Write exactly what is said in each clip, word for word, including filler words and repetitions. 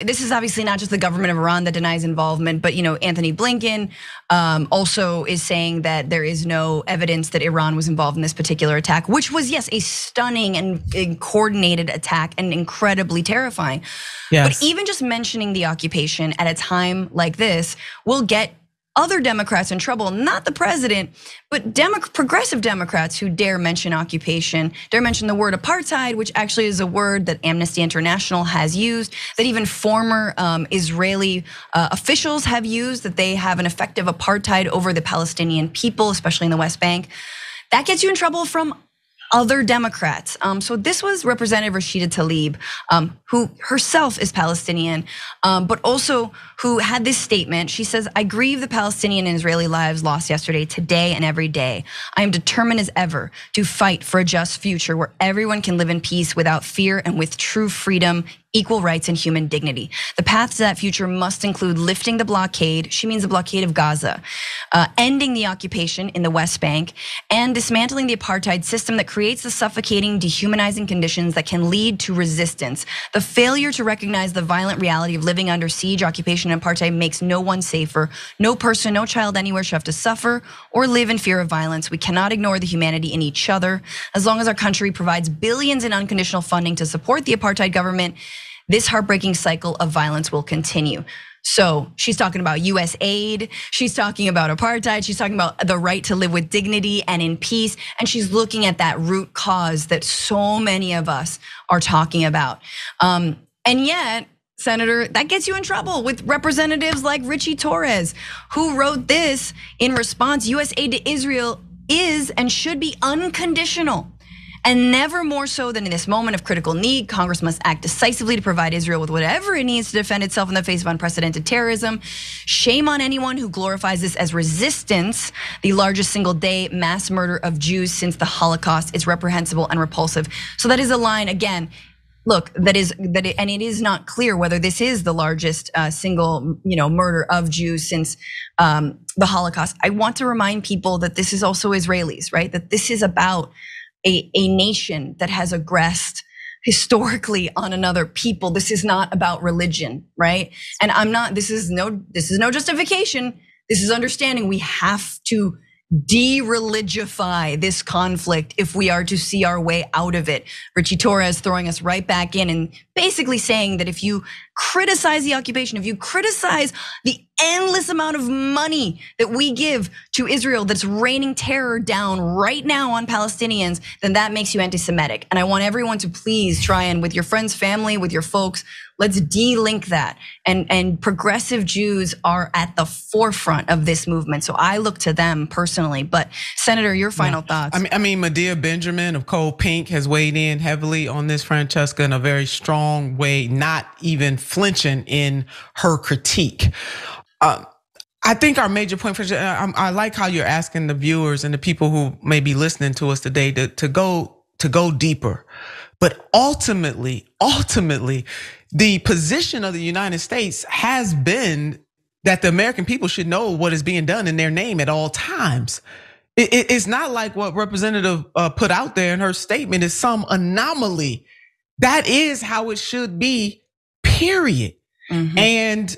This is obviously not just the government of Iran that denies involvement, but you know, Anthony Blinken um, also is saying that there is no evidence that Iran was involved in this particular attack, which was, yes, a stunning and coordinated attack and incredibly terrifying. Yes. But even just mentioning the occupation at a time like this will get other Democrats in trouble, not the president, but Demo- progressive Democrats who dare mention occupation, dare mention the word apartheid, which actually is a word that Amnesty International has used, that even former um, Israeli uh, officials have used, that they have an effective apartheid over the Palestinian people, especially in the West Bank. That gets you in trouble from other Democrats. Um, so this was Representative Rashida Tlaib, um, who herself is Palestinian, um, but also who had this statement. She says, "I grieve the Palestinian and Israeli lives lost yesterday, today, and every day. I am determined as ever to fight for a just future where everyone can live in peace without fear and with true freedom, equal rights, and human dignity. The path to that future must include lifting the blockade," she means the blockade of Gaza, uh, "ending the occupation in the West Bank, and dismantling the apartheid system that creates the suffocating, dehumanizing conditions that can lead to resistance. The failure to recognize the violent reality of living under siege, occupation, and apartheid makes no one safer. No person, no child anywhere should have to suffer or live in fear of violence. We cannot ignore the humanity in each other. As long as our country provides billions in unconditional funding to support the apartheid government, this heartbreaking cycle of violence will continue." So she's talking about U S aid, she's talking about apartheid, she's talking about the right to live with dignity and in peace, and she's looking at that root cause that so many of us are talking about. Um, and yet, Senator, that gets you in trouble with representatives like Ritchie Torres, who wrote this in response: "U S aid to Israel is and should be unconditional. And never more so than in this moment of critical need, Congress must act decisively to provide Israel with whatever it needs to defend itself in the face of unprecedented terrorism. Shame on anyone who glorifies this as resistance. The largest single day mass murder of Jews since the Holocaust is reprehensible and repulsive." So that is a line, again, look, that is that, it, and it is not clear whether this is the largest single, you know, murder of Jews since um, the Holocaust. I want to remind people that this is also Israelis, right? That this is about A, a nation that has aggressed historically on another people. This is not about religion, right? And I'm not, this is no, this is no justification. This is understanding we have to de-religify this conflict if we are to see our way out of it. Ritchie Torres throwing us right back in and basically saying that if you criticize the occupation, if you criticize the endless amount of money that we give to Israel that's raining terror down right now on Palestinians, then that makes you anti-Semitic. And I want everyone to please try and, with your friends, family, with your folks, let's de-link that. And, and progressive Jews are at the forefront of this movement. So I look to them personally. But Senator, your final yeah. thoughts. I mean, I mean, Medea Benjamin of Cold Pink has weighed in heavily on this, Francesca, in a very strong way, not even flinching in her critique. Uh, I think our major point, for I, I like how you're asking the viewers and the people who may be listening to us today to, to go to go deeper. But ultimately, ultimately, the position of the United States has been that the American people should know what is being done in their name at all times. It, it, it's not like what Representative put out there in her statement is some anomaly. That is how it should be, period. Mm-hmm. And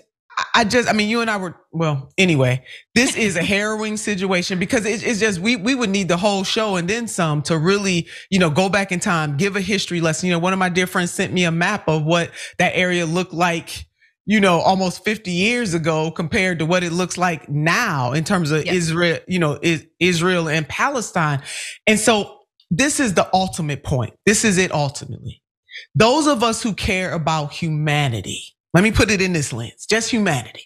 I just, I mean, you and I were, well, anyway, this is a harrowing situation because it's just, we we would need the whole show and then some to really, you know, go back in time, give a history lesson. You know, one of my dear friends sent me a map of what that area looked like, you know, almost fifty years ago compared to what it looks like now in terms of yes. Israel, you know, Israel and Palestine. And so this is the ultimate point. This is it ultimately. Those of us who care about humanity, let me put it in this lens, just humanity.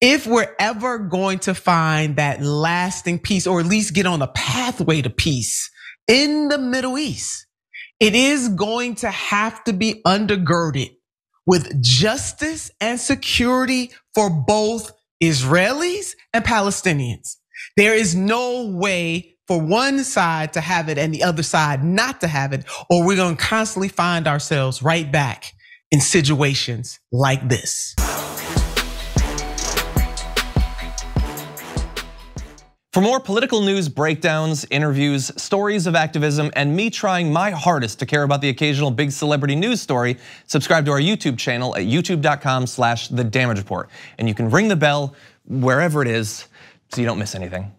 If we're ever going to find that lasting peace, or at least get on a pathway to peace in the Middle East, it is going to have to be undergirded with justice and security for both Israelis and Palestinians. There is no way for one side to have it and the other side not to have it, or we're going to constantly find ourselves right back in situations like this. For more political news breakdowns, interviews, stories of activism, and me trying my hardest to care about the occasional big celebrity news story, subscribe to our YouTube channel at youtube dot com slash the damage report. And you can ring the bell wherever it is so you don't miss anything.